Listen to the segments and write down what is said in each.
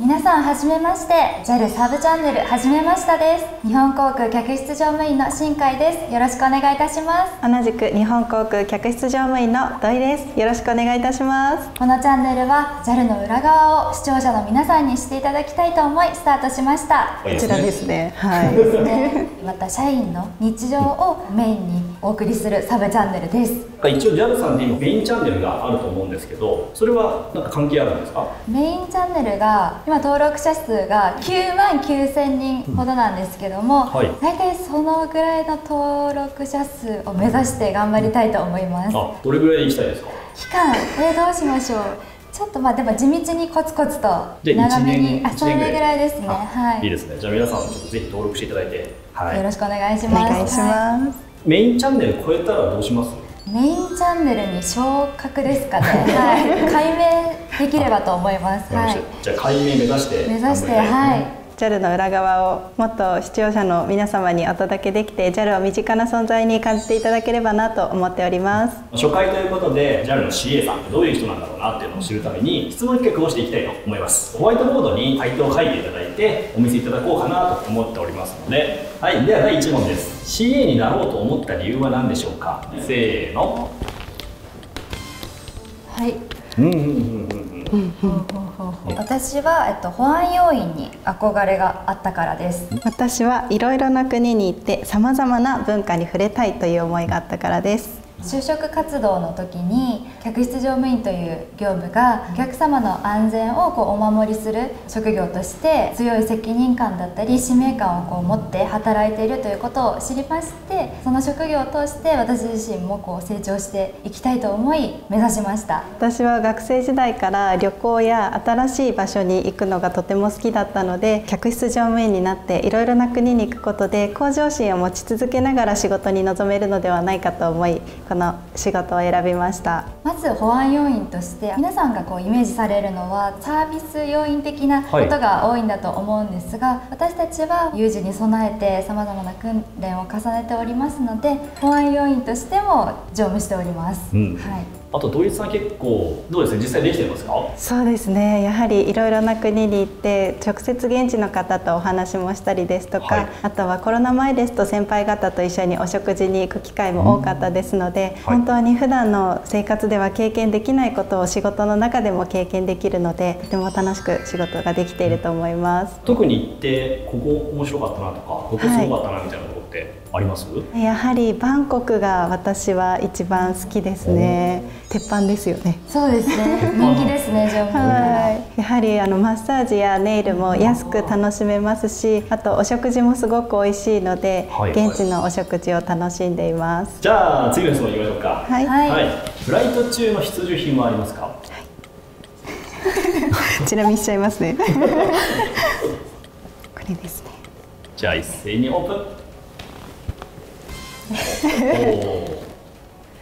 皆さんはじめまして、 JAL サーブチャンネルはじめましたです。日本航空客室乗務員の新海です。よろしくお願いいたします。同じく日本航空客室乗務員の土井です。よろしくお願いいたします。このチャンネルは JAL の裏側を視聴者の皆さんにしていただきたいと思いスタートしました。こちらですね、はいですね。また社員の日常をメインにお送りするサブチャンネルです。一応 JAL さんで今メインチャンネルがあると思うんですけど、それはなんか関係あるんですか？メインチャンネルが今登録者数が9万9000人ほどなんですけども、はい、大体そのぐらいの登録者数を目指して頑張りたいと思います。あ、どれぐらい行きたいですか？期間、これどうしましょう。ちょっとまあでも地道にコツコツと長めに、あ、それぐらいですね。はい。いいですね。じゃあ皆さんちょっとぜひ登録していただいて、はい、よろしくお願いします。お願いします。メインチャンネル超えたらどうします？メインチャンネルに昇格ですかね。はい、解明できればと思います。はい。じゃあ解明目指して。目指して、はい。JAL の裏側をもっと視聴者の皆様にお届けできて、 JAL を身近な存在に感じていただければなと思っております。初回ということで JAL の CA さんってどういう人なんだろうなっていうのを知るために質問企画をしていきたいと思います。ホワイトボードに回答を書いていただいてお見せいただこうかなと思っておりますので、はい、では第1問です。CA になろうと思った理由は何でしょうか？せーの。はい。私は、保安要員に憧れがあったからです。私はいろいろな国に行ってさまざまな文化に触れたいという思いがあったからです。就職活動の時に客室乗務員という業務がお客様の安全をこうお守りする職業として、強い責任感だったり使命感をこう持って働いているということを知りまして、その職業を通して私自身もこう成長していきたいと思い目指しました。私は学生時代から旅行や新しい場所に行くのがとても好きだったので、客室乗務員になっていろいろな国に行くことで向上心を持ち続けながら仕事に臨めるのではないかと思い、この仕事を選びました。まず保安要員として皆さんがこうイメージされるのはサービス要員的なことが多いんだと思うんですが、はい、私たちは有事に備えてさまざまな訓練を重ねておりますので、保安要員としても乗務しております。うん、はい。あと土井さん結構どうですね、実際できてますか？そうですね、やはりいろいろな国に行って直接現地の方とお話もしたりですとか、はい、あとはコロナ前ですと先輩方と一緒にお食事に行く機会も多かったですので、うん、本当に普段の生活では経験できないことを仕事の中でも経験できるので、とても楽しく仕事ができていると思います。特に行ってここ面白かったなとか、ここすごかったなみたいなことってあります？はい、やはりバンコクが私は一番好きですね。鉄板ですよね。そうですね。人気ですね。やはりマッサージやネイルも安く楽しめますし、あとお食事もすごく美味しいので、はい、現地のお食事を楽しんでいます。じゃあ次の質問いきましょうか。はい。はい。フライト中の必需品はありますか？はい。ちなみにしちゃいますね。これですね。じゃあ一斉にオープン。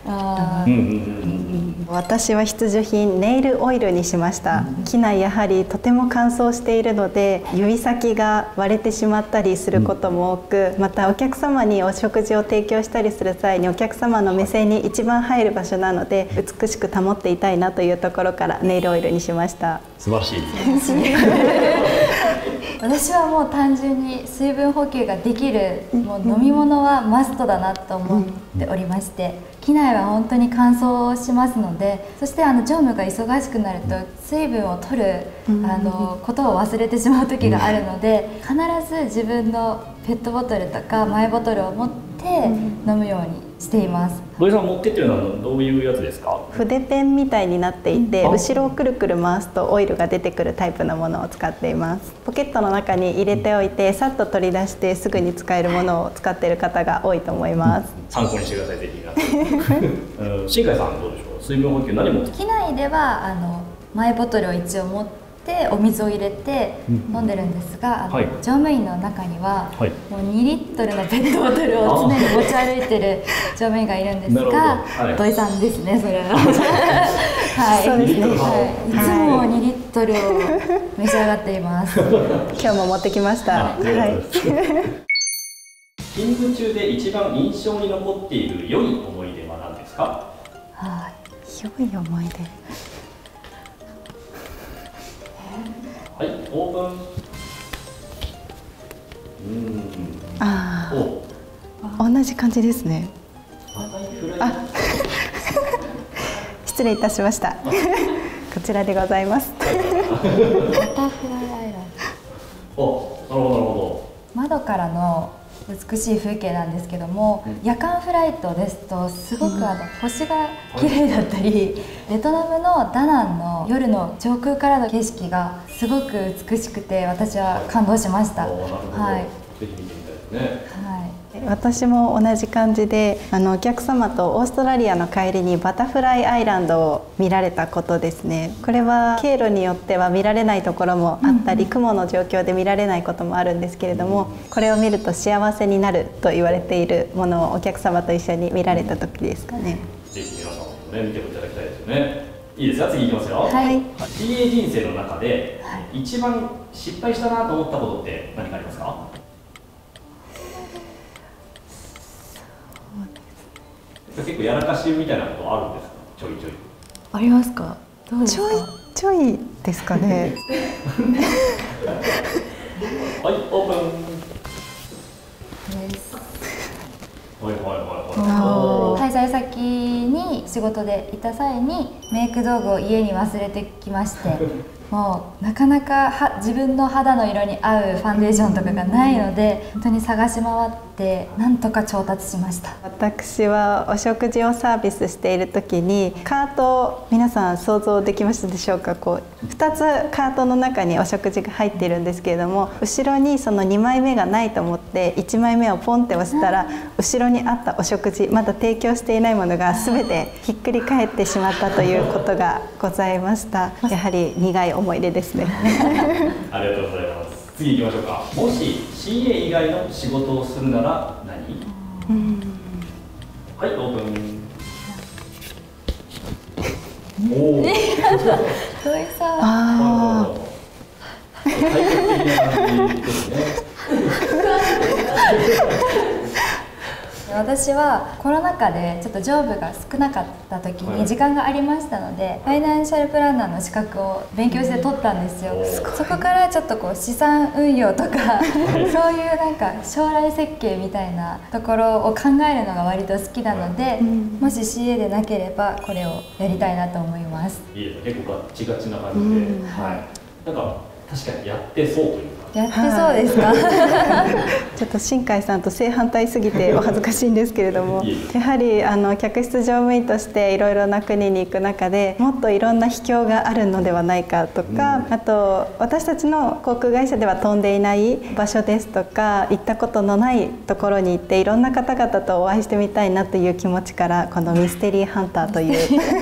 おー。私は必需品ネイルオイルにしました。機内やはりとても乾燥しているので指先が割れてしまったりすることも多く、またお客様にお食事を提供したりする際にお客様の目線に一番入る場所なので美しく保っていたいなというところからネイルオイルにしました。素晴らしいですね。私はもう単純に水分補給ができるもう飲み物はマストだなと思っておりまして、機内は本当に乾燥しますので、そして乗務が忙しくなると水分を取ることを忘れてしまう時があるので、必ず自分のペットボトルとかマイボトルを持って飲むようにしています。土井さん持ってってるのはどういうやつですか？筆ペンみたいになっていて、後ろをくるくる回すとオイルが出てくるタイプのものを使っています。ポケットの中に入れておいて、さっと取り出してすぐに使えるものを使っている方が多いと思います。参考にしてください、ぜひ。新海さんどうでしょう？水分補給何も？機内ではマイボトルを一応持って。お水を入れて飲んでるんですが、乗務員の中にはもう2リットルのペットボトルを常に持ち歩いてる乗務員がいるんですが、土井さんですね、それは。はい、いつも2リットルを召し上がっています。今日も持ってきました。勤務中で一番印象に残っている良い思い出は何ですか？良い思い出。はい、オープン。ああ、同じ感じですね。あ、失礼いたしました。こちらでございます。バタフライアイランド。お、なるほどなるほど。窓からの美しい風景なんですけども、夜間フライトですとすごく星が綺麗だったり、ベトナムのダナンの夜の上空からの景色がすごく美しくて、私は感動しました。はい。ぜひ見てみたいですね。はい。私も同じ感じで、お客様とオーストラリアの帰りにバタフライアイランドを見られたことですね。これは経路によっては見られないところもあったり、雲の状況で見られないこともあるんですけれども、これを見ると幸せになると言われているものをお客様と一緒に見られた時ですかね。ぜひ皆さんもね、見ていただきたいですよね。いいですか、次いきますよ。はい。PA 人生の中で一番失敗したなと思ったことって何かありますか？結構やらかしみたいなことあるんですか？ちょいちょい。ありますか？どうですか？ちょいちょいですかね。はい、オープン。です。はいはいはいはい。滞在先に仕事で行った際にメイク道具を家に忘れてきまして、もうなかなか自分の肌の色に合うファンデーションとかがないので、本当に探し回ってなんとか調達しました。私はお食事をサービスしている時にカート、皆さん想像できましたでしょうか。こう2つカートの中にお食事が入っているんですけれども、後ろにその2枚目がないと思って1枚目をポンって押したら、後ろにあったお食事、まだ提供していないものが全てひっくり返ってしまったということがございました。やはり苦い思い出ですね。ありがとうございます。次行きましょうか。もし CA 以外の仕事をするなら何？はい、オープン。おお。どういうさ。ああ。私はコロナ禍でちょっとジョブが少なかった時に時間がありましたので、ファイナンシャルプランナーの資格を勉強して取ったんですよ。そこからちょっとこう資産運用とかそういうなんか将来設計みたいなところを考えるのが割と好きなので、もし CA でなければこれをやりたいなと思います。いいですね、結構ガッチガチな感じで、はい、なんか確かにやってそうというか、やってそうですか。ちょっと新海さんと正反対すぎてお恥ずかしいんですけれども、やはり客室乗務員としていろいろな国に行く中でもっといろんな秘境があるのではないかとか、あと私たちの航空会社では飛んでいない場所ですとか、行ったことのないところに行っていろんな方々とお会いしてみたいなという気持ちから、このミステリーハンターという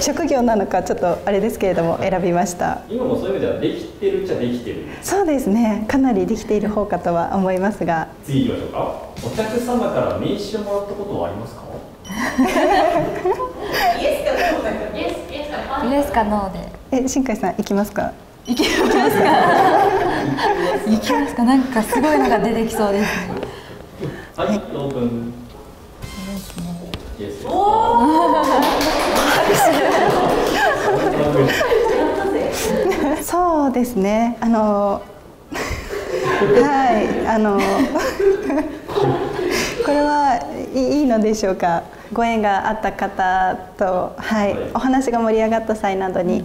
職業なのかちょっとあれですけれども選びました。今もそういう意味ではできてるっちゃできてる。そうですね。かなりできている方かとは思いますが、次いきましょうか。お客様から名刺をもらったことはありますか？イエスかノーで。新海さん行きますか？行きますか？行きますか？なんかすごいのが出てきそうですね。はい、オープン。イエス。おお。そうですね。はい、これはいいのでしょうか。ご縁があった方と、はい、お話が盛り上がった際などに。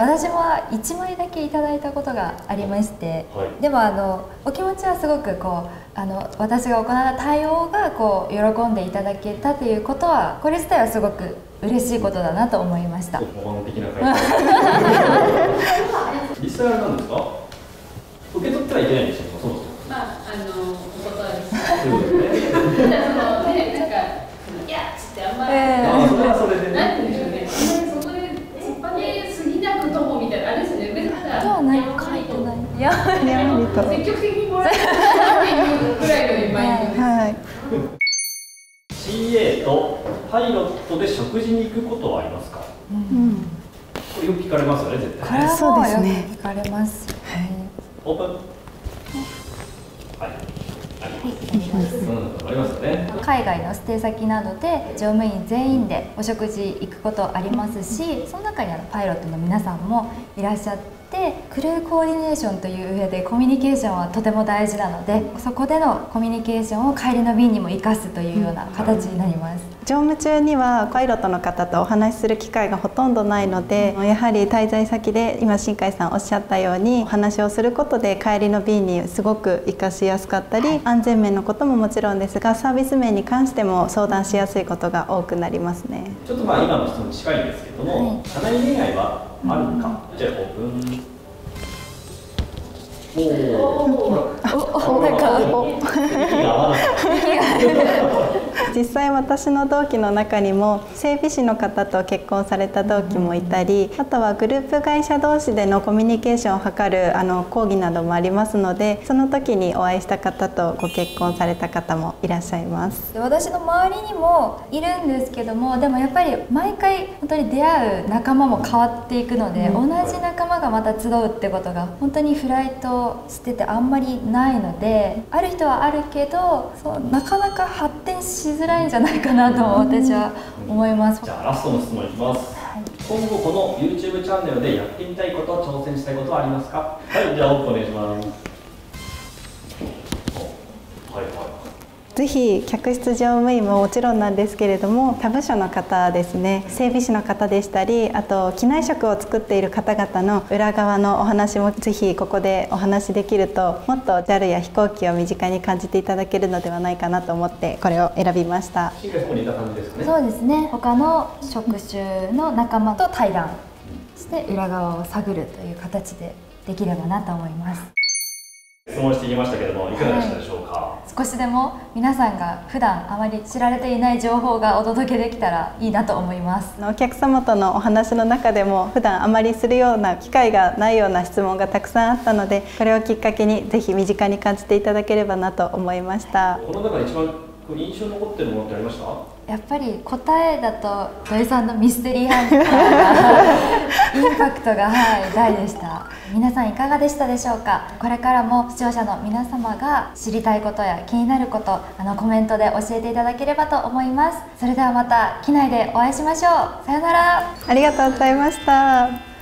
私は1枚だけいただいたことがありまして、はい、でもお気持ちはすごくこう私が行った対応がこう喜んでいただけたということは、これ自体はすごく嬉しいことだなと思いました。実際は何ですか？受け取ってはいけないんでしょうか、そもそも。まあお断りしてるんですね。なんかいやっつってあんまり。それはそれでね。なんでしょうね。そこで突っ張りすぎなくともみたいなあれですね。別にただやんわりと積極的にもらえるっていうぐらいの今言うんです。CA とパイロットで食事に行くことはありますか？これよく聞かれますよね、絶対。これはそうですね。聞かれます。オープン。はい。海外のステイ先などで乗務員全員でお食事行くことありますし、その中にパイロットの皆さんもいらっしゃって、クルーコーディネーションという上でコミュニケーションはとても大事なので、そこでのコミュニケーションを帰りの便にも生かすというような形になります。乗務中にはパイロットの方とお話しする機会がほとんどないので、やはり滞在先で今新海さんおっしゃったようにお話をすることで帰りの便にすごく活かしやすかったり、安全面のことももちろんですがサービス面に関しても相談しやすいことが多くなりますね。ちょっと今の質問に近いんですけども、社内恋愛はあるのか、じゃあオープン。実際私の同期の中にも整備士の方と結婚された同期もいたり、あとはグループ会社同士でのコミュニケーションを図る講義などもありますので、その時にお会いした方とご結婚された方もいらっしゃいます。私の周りにもいるんですけども、でもやっぱり毎回本当に出会う仲間も変わっていくので、同じ仲間がまた集うってことが本当にフライトしててあんまりないので、ある人はあるけどなかなか発展しづらいんじゃないかなと私は思います。じゃあラストの質問いきます。今後この YouTube チャンネルでやってみたいこと、挑戦したいことはありますか？はい、じゃあお願いします。はいはい。ぜひ客室乗務員ももちろんなんですけれども、他部署の方ですね、整備士の方でしたり、あと機内食を作っている方々の裏側のお話もぜひここでお話できると、もっと JAL や飛行機を身近に感じていただけるのではないかなと思ってこれを選びました。新海さんも似た感じですかね。そうですね、他の職種の仲間と対談して裏側を探るという形でできればなと思います。質問していきましたけれども、いかがでしたでしょうか？少しでも皆さんが普段あまり知られていない情報がお届けできたらいいなと思います。お客様とのお話の中でも普段あまりするような機会がないような質問がたくさんあったので、これをきっかけにぜひ身近に感じていただければなと思いました。この中で一番印象に残っているものってありました？やっぱり答えだと土井さんのミステリーハンターがインパクトが、大でした。皆さんいかがでしたでしょうか？これからも視聴者の皆様が知りたいことや気になること、コメントで教えていただければと思います。それではまた機内でお会いしましょう。さよなら。ありがとうございました。